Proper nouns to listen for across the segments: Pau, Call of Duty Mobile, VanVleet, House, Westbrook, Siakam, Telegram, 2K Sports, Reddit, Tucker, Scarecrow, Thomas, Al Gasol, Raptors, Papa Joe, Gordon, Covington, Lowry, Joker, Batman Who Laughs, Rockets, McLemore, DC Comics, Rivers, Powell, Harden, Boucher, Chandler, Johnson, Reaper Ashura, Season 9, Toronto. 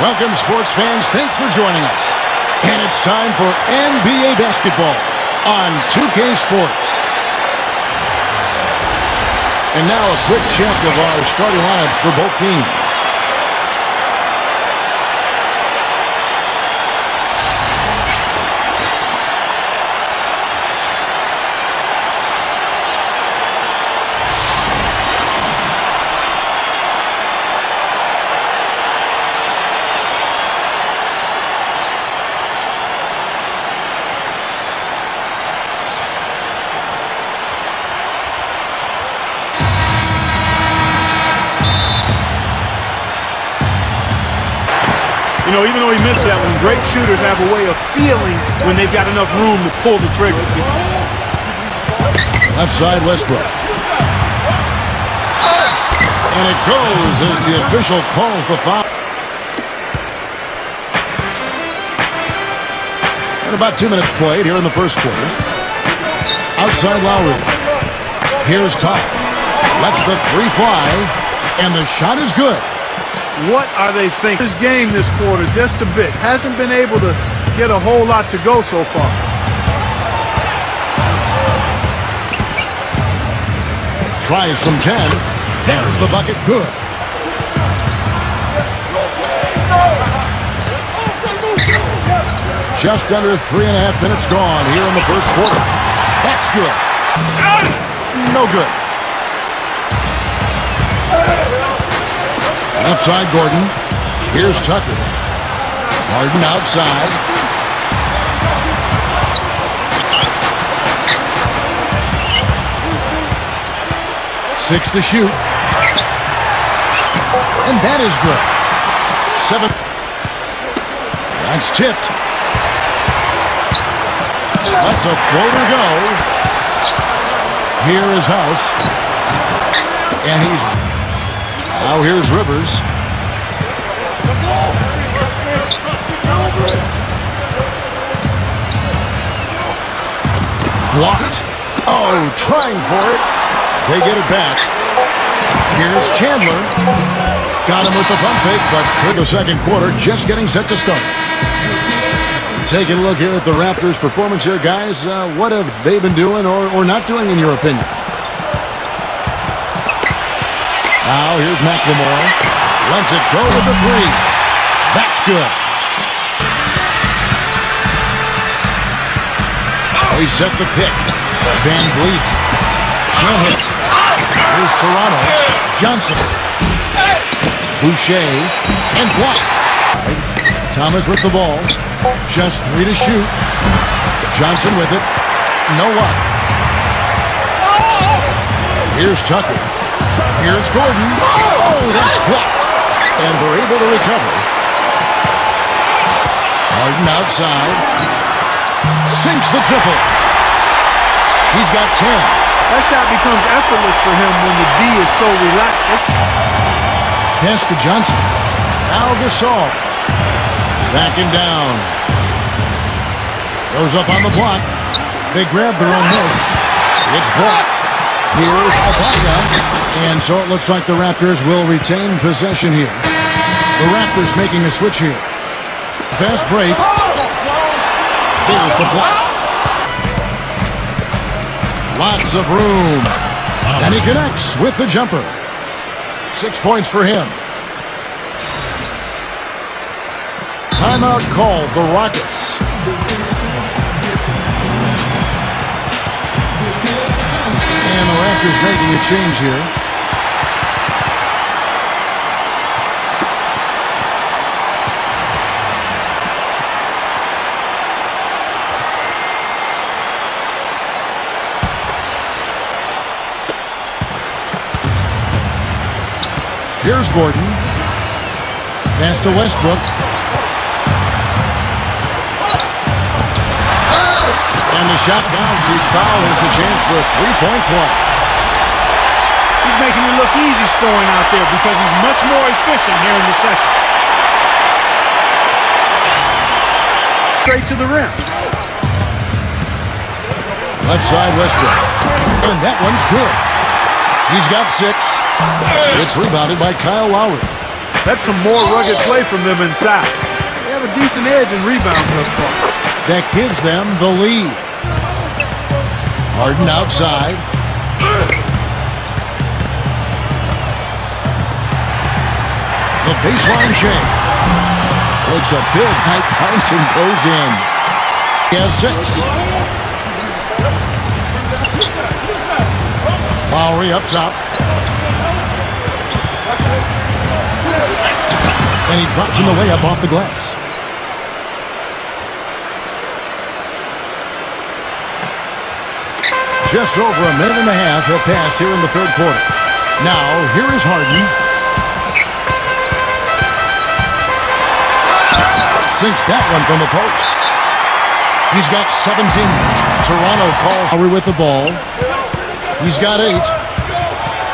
Welcome, sports fans. Thanks for joining us. And it's time for NBA basketball on 2K Sports. And now a quick check of our starting lineups for both teams. You know, even though he missed that one, great shooters have a way of feeling when they've got enough room to pull the trigger. Left side, Westbrook. And it goes as the official calls the foul. And about 2 minutes played here in the first quarter. Outside Lowry. Here's Pau. Lets the three fly, and the shot is good. What are they thinking? This game this quarter, just a bit. Hasn't been able to get a whole lot to go so far. Tries from 10. There's the bucket. Good. Just under 3.5 minutes gone here in the first quarter. That's good. No good. Outside Gordon. Here's Tucker. Harden outside. Six to shoot. And that is good. Seven. That's tipped. That's a floater go. Here is House. And he's... Now here's Rivers. Blocked. Oh, trying for it. They get it back. Here's Chandler. Got him with the pump fake, but for the second quarter, just getting set to start. Taking a look here at the Raptors' performance here, guys. What have they been doing or not doing, in your opinion? Now here's McLemore. Lets it go with the three. That's good. Oh, he set the pick. VanVleet. Good hit. Here's Toronto. Johnson. Boucher. And blocked. Thomas with the ball. Just three to shoot. Johnson with it. No one. Here's Tucker. Here's Gordon. Oh, that's blocked. And they're able to recover. Harden outside. Sinks the triple. He's got 10. That shot becomes effortless for him when the D is so relaxed. Pass to Johnson. Al Gasol. Backing down. Goes up on the block. They grab their own miss. It's blocked. Here's Apaya, and so it looks like the Raptors will retain possession here. The Raptors making a switch here. Fast break. There's the block. Lots of room. And he connects with the jumper. 6 points for him. Timeout called the Rockets. And the Raptors making a change here. Here's Gordon. Pass to Westbrook. And the shot bounds. He's fouled. It's a chance for a three-point play. He's making it look easy scoring out there because he's much more efficient here in the second. Straight to the rim. Left side, Westbrook. And that one's good. He's got 6. It's rebounded by Kyle Lowry. That's some more rugged play from them inside. They have a decent edge in rebounds thus far. That gives them the lead. Harden outside. The baseline shake. Looks a big high bounce and goes in. He has 6. Lowry up top. And he drops him away up off the glass. Just over a minute and a half have passed here in the third quarter. Now, here is Harden. Sinks that one from the post. He's got 17. Toronto calls Lowry with the ball. He's got 8.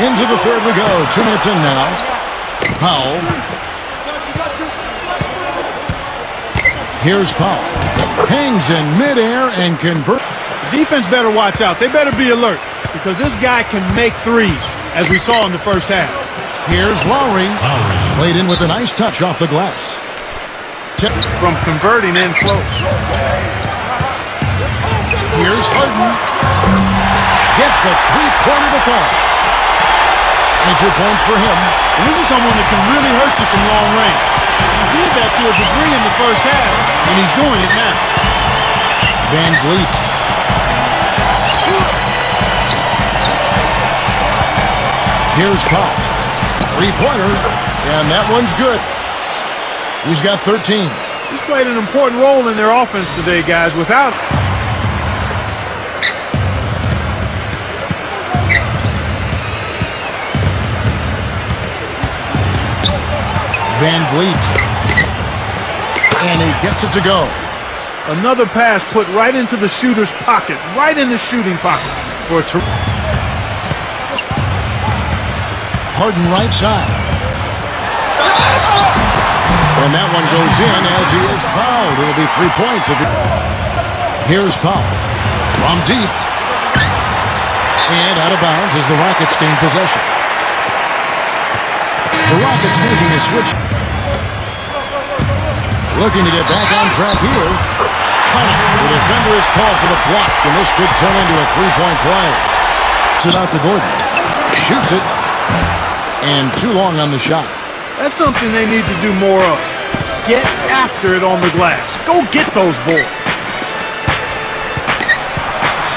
Into the third we go. 2 minutes in now. Powell. Here's Powell. Hangs in midair and converts. Defense better watch out. They better be alert because this guy can make threes, as we saw in the first half. Here's Lowry. Played in with a nice touch off the glass. From converting in close. Here's Harden. Gets the three-pointer to fall. Major points for him. And this is someone that can really hurt you from long range. He did that to a degree in the first half, and he's doing it now. VanVleet. Here's Pau. Three-pointer, and that one's good. He's got 13. He's played an important role in their offense today, guys. Without VanVleet, and he gets it to go. Another pass put right into the shooter's pocket, right in the shooting pocket for a Harden right side, and that one goes in as he is fouled. It'll be 3 points. Here's Powell from deep, and out of bounds as the Rockets gain possession. The Rockets making a switch. Looking to get back on track here. The defender is called for the block, and this could turn into a three-point play. Puts it out to Gordon. Shoots it. And too long on the shot. That's something they need to do more of. Get after it on the glass. Go get those boards.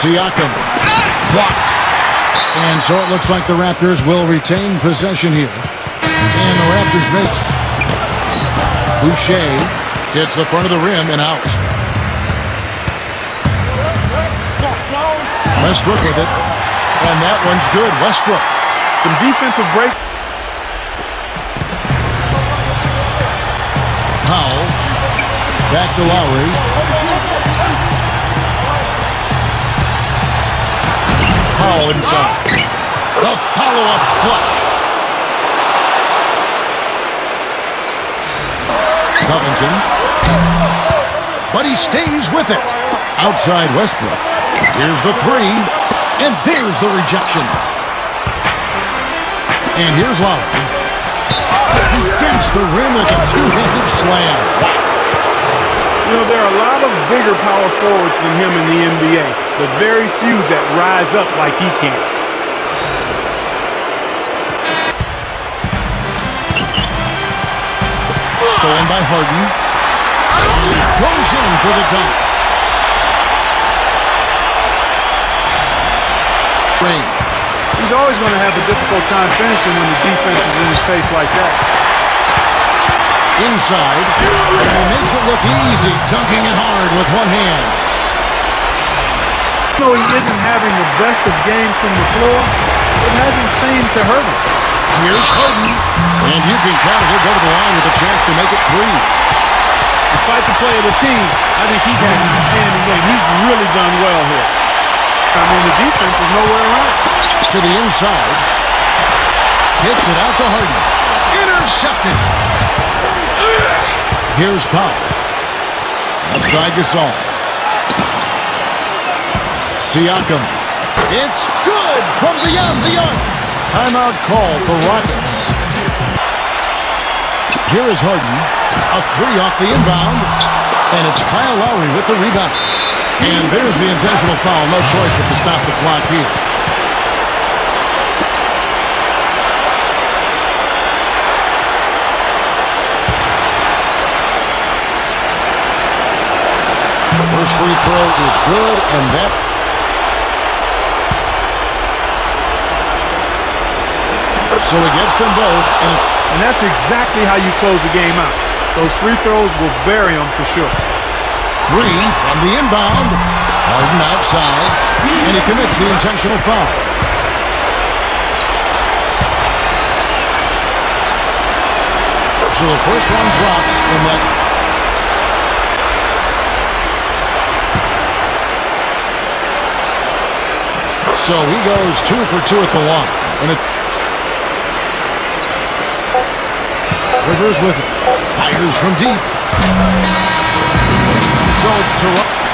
Siakam. Blocked. And so it looks like the Raptors will retain possession here. And the Raptors makes. Boucher. Gets the front of the rim and out. Westbrook with it. And that one's good. Westbrook. Some defensive break. Powell. Back to Lowry. Powell inside. The follow-up flush. Covington, but he stays with it. Outside Westbrook. Here's the three, and there's the rejection. And here's Lowry. He dents the rim with a two-handed slam. You know, there are a lot of bigger power forwards than him in the NBA, but very few that rise up like he can. Stolen by Harden. Goes in for the dunk. Range. He's always going to have a difficult time finishing when the defense is in his face like that. Inside. And he makes it look easy, dunking it hard with one hand. No, he isn't having the best of game from the floor. It hasn't seemed to hurt him. Here's Harden, and you can count it. He'll go to the line with a chance to make it three. Despite the play of the team, I think he's had an outstanding game. He's really done well here. I mean, the defense is nowhere around. To the inside. Hits it out to Harden. Intercepted. Here's Pau. Outside Gasol. Siakam. It's good from beyond the arc. Timeout call for Rockets. Here is Harden. A three off the inbound. And it's Kyle Lowry with the rebound. And there's the intentional foul. No choice but to stop the clock here. First free throw is good, and that so he gets them both, and that's exactly how you close the game out. Those free throws will bury them for sure. Three from the inbound. Harden outside, and he commits the intentional foul. So the first one drops, and that so he goes 2 for 2 at the line. And it Rivers with it. Fires from deep. So it's Toronto.